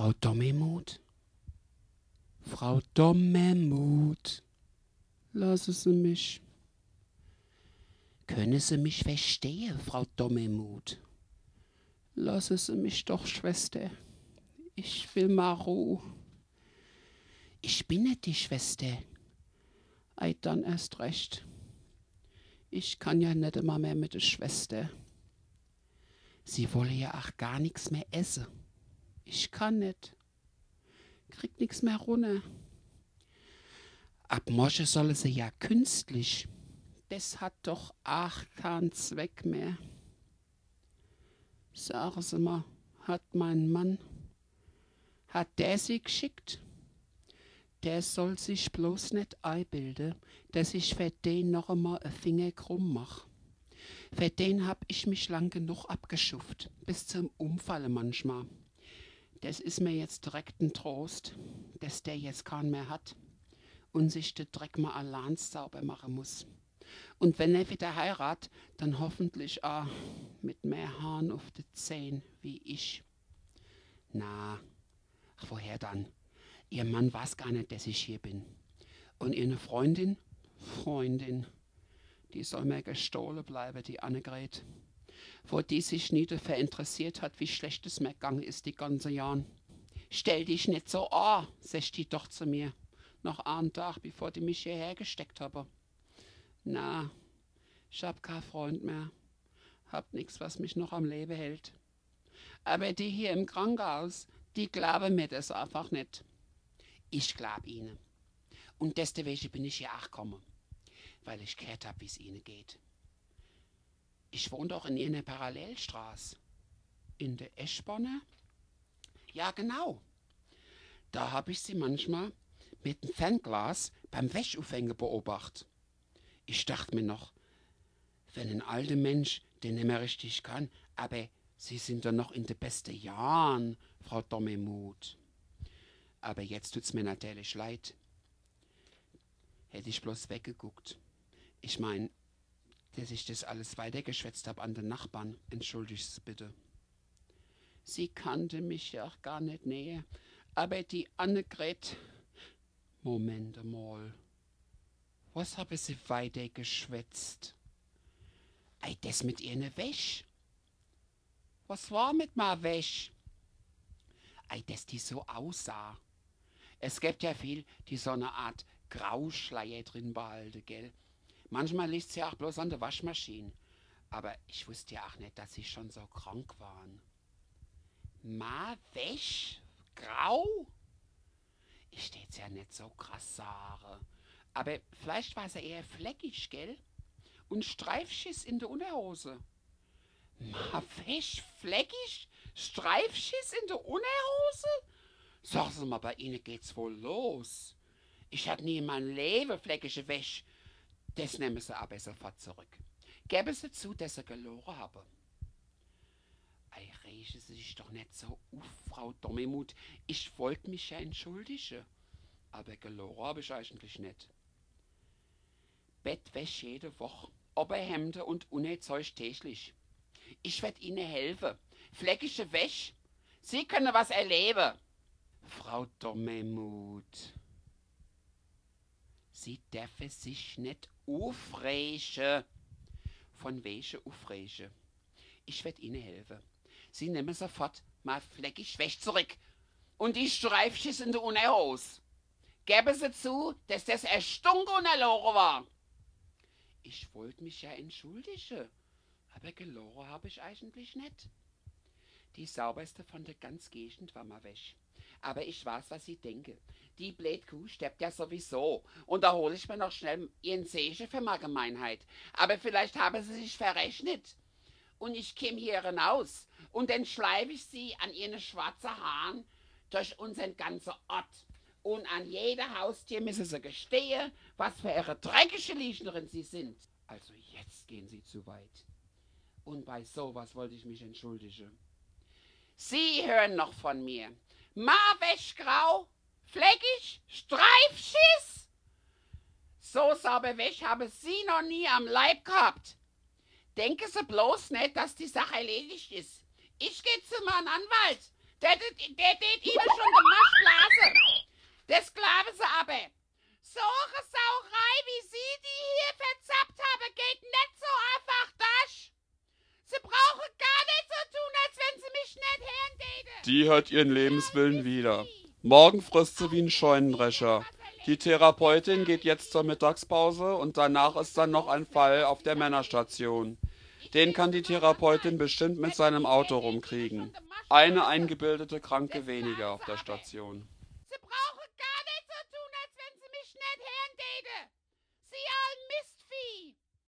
Frau Dommermuth? Frau Dommermuth, lasse Sie mich. Können Sie mich verstehen, Frau Dommermuth? Lasse Sie mich doch, Schwester. Ich will mal Ruhe. Ich bin nicht die Schwester. Ei, dann erst recht. Ich kann ja nicht immer mehr mit der Schwester. Sie wolle ja auch gar nichts mehr essen. Ich kann nicht. Krieg nichts mehr runter. Ab morgen solle sie ja künstlich. Das hat doch auch keinen Zweck mehr. Sagen Sie mal, hat mein Mann, hat der sie geschickt? Der soll sich bloß nicht einbilden, dass ich für den noch einmal einen Finger krumm mache. Für den hab ich mich lang genug abgeschufft, bis zum Umfallen manchmal. Das ist mir jetzt direkt ein Trost, dass der jetzt keinen mehr hat und sich den Dreck mal allein sauber machen muss. Und wenn er wieder heirat, dann hoffentlich auch mit mehr Haaren auf den Zehen wie ich. Na, ach, woher dann? Ihr Mann weiß gar nicht, dass ich hier bin. Und ihre Freundin, die soll mir gestohlen bleiben, die Annegret, wo die sich nie dafür interessiert hat, wie schlecht es mir gegangen ist die ganze Jahren. Stell dich nicht so an, sagt die doch zu mir, noch einen Tag, bevor die mich hierher gesteckt habe. Na, ich hab keinen Freund mehr, hab nichts, was mich noch am Leben hält. Aber die hier im Krankenhaus, die glauben mir das einfach nicht. Ich glaub ihnen. Und deswegen bin ich hier auch gekommen, weil ich gehört habe, wie es ihnen geht. Ich wohne doch in ihrer Parallelstraße. In der Eschborner? Ja, genau. Da habe ich sie manchmal mit dem Fernglas beim Wäschaufhängen beobachtet. Ich dachte mir noch, wenn ein alter Mensch, den nicht mehr richtig kann, aber Sie sind doch noch in den besten Jahren, Frau Dommermuth. Aber jetzt tut's mir natürlich leid. Hätte ich bloß weggeguckt. Ich meine, dass ich das alles weitergeschwätzt habe an den Nachbarn. Entschuldigt's bitte. Sie kannte mich ja auch gar nicht näher. Aber die Annegret... Moment mal. Was habe sie weitergeschwätzt? Ei, das mit ihrer Wäsche. Was war mit meiner Wäsche? Ei, dass die so aussah. Es gibt ja viel, die so eine Art Grauschleier drin behalten, gell? Manchmal liegt sie ja auch bloß an der Waschmaschine. Aber ich wusste ja auch nicht, dass sie schon so krank waren. Ma Wäsch? Grau? Ich steh jetzt ja nicht so krass Saare. Aber vielleicht war sie eher fleckig, gell? Und Streifschiss in der Unterhose. Ma Wäsch? Fleckig? Streifschiss in der Unterhose? Sagen Sie mal, bei Ihnen geht's wohl los. Ich hab nie in meinem Leben fleckige Wäsche. Das nehmen Sie aber sofort zurück. Gäbe Sie zu, dass Sie gelogen haben. Ei, regen Sie sich doch nicht so auf, Frau Dommermuth. Ich wollte mich ja entschuldigen. Aber gelogen habe ich eigentlich nicht. Bettwäsche jede Woche, Oberhemde und Unheilzeug täglich. Ich werd Ihnen helfen. Fleckige Wäsche. Sie können was erleben. Frau Dommermuth. Sie dürfen sich nicht aufregen. Von welche aufregen? Ich werd Ihnen helfen. Sie nehmen sofort mal fleckig Wäsche zurück. Und die Streifschiss in der Unterhose. Gäbe Sie zu, dass das erstunken und erlogen war. Ich wollte mich ja entschuldigen. Aber gelogen habe ich eigentlich nicht. Die sauberste von der ganzen Gegend war mal Wäsche. Aber ich weiß, was ich denke. Die Blätkuh stirbt ja sowieso. Und da hole ich mir noch schnell ihren Segen für meine Gemeinheit. Aber vielleicht haben sie sich verrechnet. Und ich käme hier hinaus. Und dann schleife ich sie an ihren schwarzen Haaren durch unseren ganzen Ort. Und an jedem Haustier müssen sie gestehen, was für ihre dreckige Lichnerin sie sind. Also jetzt gehen sie zu weit. Und bei sowas wollte ich mich entschuldigen. Sie hören noch von mir. Ma Wäsch grau, fleckig, Streifschiss. So sauber Wäsch habe Sie noch nie am Leib gehabt. Denken Sie bloß nicht, dass die Sache erledigt ist. Ich gehe zu meinem Anwalt. Der tät ihnen schon die Maschblase. Das glauben sie aber. So eine Sauerei, wie sie die hier verzappt haben, geht nicht so einfach, das. Sie brauchen gar nicht so tun, als wenn sie mich nicht hören täten. Die hört ihren Lebenswillen wieder. Morgen frisst sie wie ein Scheunendrescher. Die Therapeutin geht jetzt zur Mittagspause und danach ist dann noch ein Fall auf der Männerstation. Den kann die Therapeutin bestimmt mit seinem Auto rumkriegen. Eine eingebildete Kranke weniger auf der Station. Sie brauchen gar nicht so tun, als wenn sie mich nicht hören täte. Sie all Mistvieh.